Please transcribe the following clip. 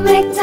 make